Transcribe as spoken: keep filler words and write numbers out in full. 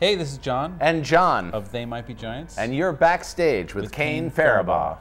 Hey, this is John. And John. Of They Might Be Giants. And you're backstage with, with Kane Farabaugh.